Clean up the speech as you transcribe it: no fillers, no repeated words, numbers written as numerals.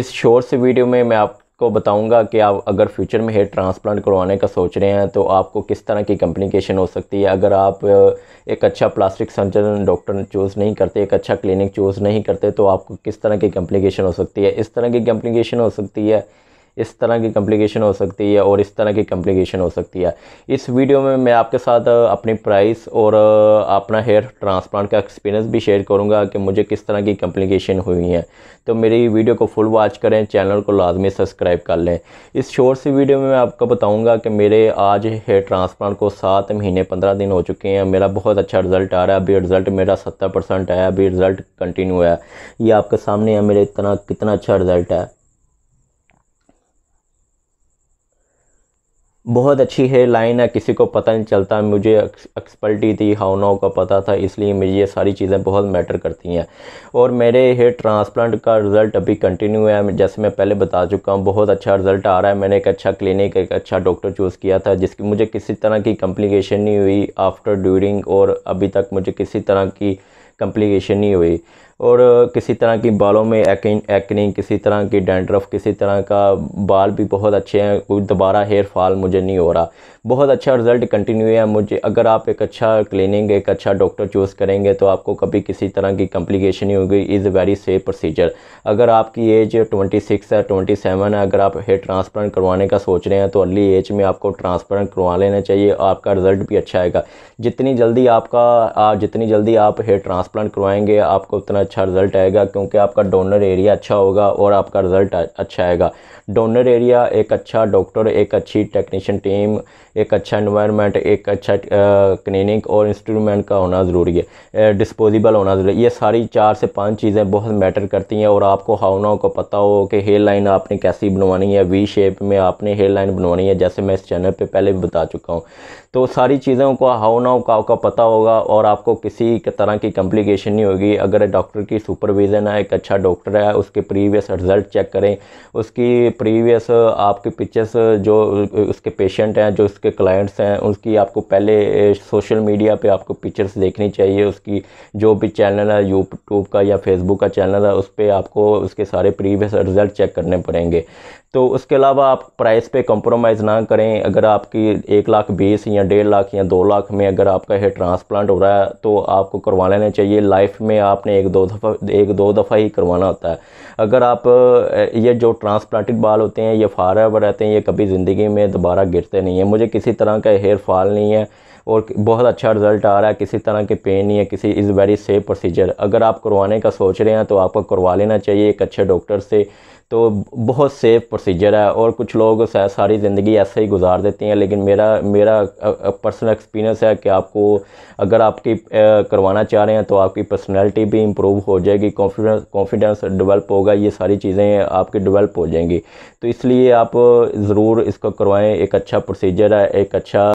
इस शॉर्ट से वीडियो में मैं आपको बताऊंगा कि आप अगर फ्यूचर में हेयर ट्रांसप्लांट करवाने का सोच रहे हैं तो आपको किस तरह की कॉम्प्लिकेशन हो सकती है। अगर आप एक अच्छा प्लास्टिक सर्जन डॉक्टर चूज़ नहीं करते, एक अच्छा क्लिनिक चूज़ नहीं करते, तो आपको किस तरह की कॉम्प्लिकेशन हो सकती है। इस तरह की कॉम्प्लिकेशन हो सकती है, इस तरह की कॉम्प्लिकेशन हो सकती है और इस तरह की कॉम्प्लिकेशन हो सकती है। इस वीडियो में मैं आपके साथ अपनी प्राइस और अपना हेयर ट्रांसप्लांट का एक्सपीरियंस भी शेयर करूंगा कि मुझे किस तरह की कॉम्प्लिकेशन हुई हैं। तो मेरी वीडियो को फुल वॉच करें, चैनल को लाजमी सब्सक्राइब कर लें। इस शॉर्ट सी वीडियो में मैं आपको बताऊँगा कि मेरे आज हेयर ट्रांसप्लांट को 7 महीने 15 दिन हो चुके हैं। मेरा बहुत अच्छा रिज़ल्ट आ रहा है। अभी रिज़ल्ट मेरा 70% आया, अभी रिज़ल्ट कंटिन्यू है। ये आपके सामने है मेरे कितना अच्छा रिज़ल्ट है। बहुत अच्छी हेयर लाइन है, किसी को पता नहीं चलता। मुझे एक्सपर्टी थी, हाउ नाउ का पता था, इसलिए मुझे ये सारी चीज़ें बहुत मैटर करती हैं। और मेरे हेयर ट्रांसप्लांट का रिज़ल्ट अभी कंटिन्यू है, जैसे मैं पहले बता चुका हूँ, बहुत अच्छा रिज़ल्ट आ रहा है। मैंने एक अच्छा क्लिनिक, एक अच्छा डॉक्टर चूज़ किया था, जिसकी मुझे किसी तरह की कॉम्प्लिकेशन नहीं हुई। आफ्टर, ड्यूरिंग और अभी तक मुझे किसी तरह की कॉम्प्लिकेशन नहीं हुई। और किसी तरह की बालों में एक्ने, किसी तरह की डैंड्रफ, किसी तरह का बाल भी बहुत अच्छे हैं। कोई दोबारा हेयर फॉल मुझे नहीं हो रहा। बहुत अच्छा रिज़ल्ट कंटिन्यू है मुझे। अगर आप एक अच्छा क्लिनिक, एक अच्छा डॉक्टर चूज़ करेंगे तो आपको कभी किसी तरह की कॉम्प्लिकेशन नहीं होगी। Is very safe procedure. अगर आपकी एज 26 है, 27 है, अगर आप हेयर ट्रांसप्लांट करवाने का सोच रहे हैं तो अर्ली एज में आपको ट्रांसप्लांट करवा लेना चाहिए। आपका रिज़ल्ट भी अच्छा आएगा। जितनी जल्दी आप हेयर ट्रांसप्लांट करवाएँगे आपको उतना अच्छा रिज़ल्ट आएगा, क्योंकि आपका डोनर एरिया अच्छा होगा और आपका रिज़ल्ट अच्छा आएगा। डोनर एरिया, एक अच्छा डॉक्टर, एक अच्छी टेक्नीशियन टीम, एक अच्छा एनवायरनमेंट, एक अच्छा क्लिनिक और इंस्ट्रूमेंट का होना ज़रूरी है, डिस्पोजेबल होना ज़रूरी है। ये सारी 4 से 5 चीज़ें बहुत मैटर करती हैं। और आपको हाउ नाउ को पता हो कि हेयर लाइन आपने कैसी बनवानी है, वी शेप में आपने हेयर लाइन बनवानी है, जैसे मैं इस चैनल पर पहले भी बता चुका हूँ। तो सारी चीज़ों को हाउ नाउ का पता होगा और आपको किसी तरह की कॉम्प्लिकेशन नहीं होगी। अगर डॉक्टर की सुपरविज़न है, एक अच्छा डॉक्टर है, उसके प्रीवियस रिज़ल्ट चेक करें, उसकी प्रीवियस आपके पिक्चर्स जो उसके पेशेंट हैं, जो उसके क्लाइंट्स हैं, उसकी आपको पहले सोशल मीडिया पे आपको पिक्चर्स देखनी चाहिए। उसकी जो भी चैनल है, यूट्यूब का या फेसबुक का चैनल है, उस पर आपको उसके सारे प्रीवियस रिज़ल्ट चेक करने पड़ेंगे। तो उसके अलावा आप प्राइस पे कॉम्प्रोमाइज़ ना करें। अगर आपकी 1,20,000 या 1.5 लाख या 2 लाख में अगर आपका हेयर ट्रांसप्लांट हो रहा है तो आपको करवा लेना चाहिए। लाइफ में आपने एक दो दफ़ा ही करवाना होता है। अगर आप ये जो ट्रांसप्लांटेड बाल होते हैं ये फॉरएवर रहते हैं, ये कभी ज़िंदगी में दोबारा गिरते नहीं हैं। मुझे किसी तरह का हेयर फॉल नहीं है और बहुत अच्छा रिज़ल्ट आ रहा है, किसी तरह के पेन नहीं है, किसी इज़ वेरी सेफ प्रोसीजर। अगर आप करवाने का सोच रहे हैं तो आपको करवा लेना चाहिए एक अच्छे डॉक्टर से। तो बहुत सेफ़ प्रोसीजर है। और कुछ लोग सारी ज़िंदगी ऐसे ही गुजार देते हैं, लेकिन मेरा पर्सनल एक्सपीरियंस है कि आपको अगर आपकी करवाना चाह रहे हैं तो आपकी पर्सनैलिटी भी इम्प्रूव हो जाएगी, कॉन्फिडेंस डेवलप होगा, ये सारी चीज़ें आपकी डेवलप हो जाएंगी। तो इसलिए आप ज़रूर इसको करवाएं। एक अच्छा प्रोसीजर है, एक अच्छा